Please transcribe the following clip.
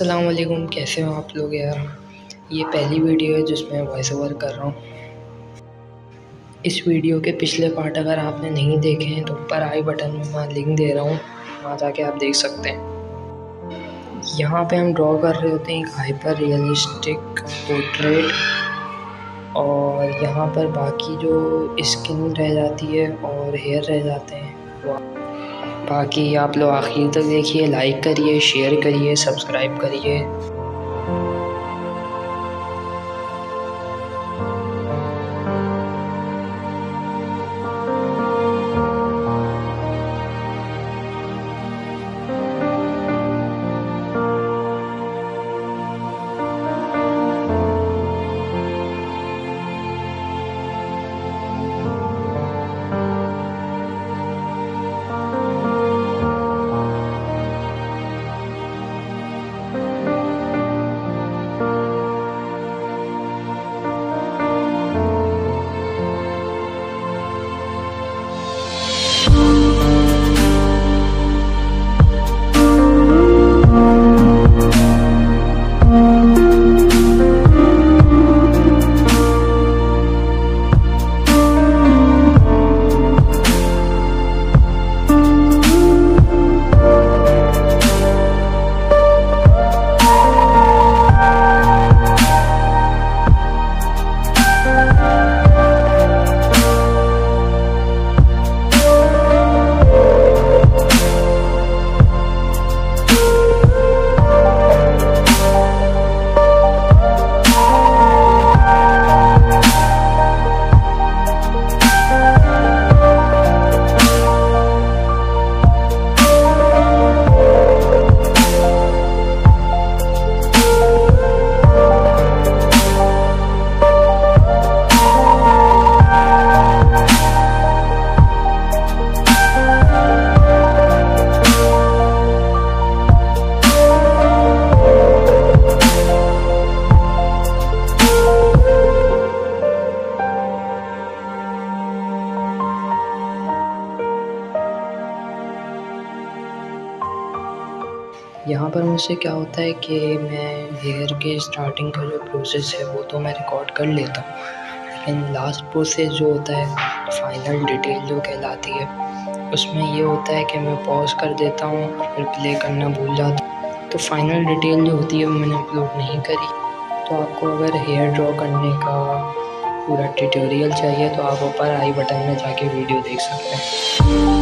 अस्सलाम वालेकुम, कैसे हो आप लोग। यार ये पहली वीडियो है जिसमें वॉइस ओवर कर रहा हूँ। इस वीडियो के पिछले पार्ट अगर आपने नहीं देखे हैं तो ऊपर आई बटन में मैं लिंक दे रहा हूँ, वहाँ जाके आप देख सकते हैं। यहाँ पे हम ड्रॉ कर रहे होते हैं एक हाइपर रियलिस्टिक पोर्ट्रेट, और यहाँ पर बाकी जो स्किन रह जाती है और हेयर रह जाते हैं। बाकी आप लोग आखिर तक देखिए, लाइक करिए, शेयर करिए, सब्सक्राइब करिए। यहाँ पर मुझसे क्या होता है कि मैं हेयर के स्टार्टिंग का जो प्रोसेस है वो तो मैं रिकॉर्ड कर लेता हूँ, लेकिन लास्ट प्रोसेस जो होता है, फाइनल डिटेल जो कहलाती है, उसमें ये होता है कि मैं पॉज कर देता हूँ, फिर प्ले करना भूल जाता हूँ। तो फाइनल डिटेल जो होती है वो मैंने अपलोड नहीं करी। तो आपको अगर हेयर ड्रॉ करने का पूरा ट्यूटोरियल चाहिए तो आप ऊपर आई बटन में जाके वीडियो देख सकते हैं।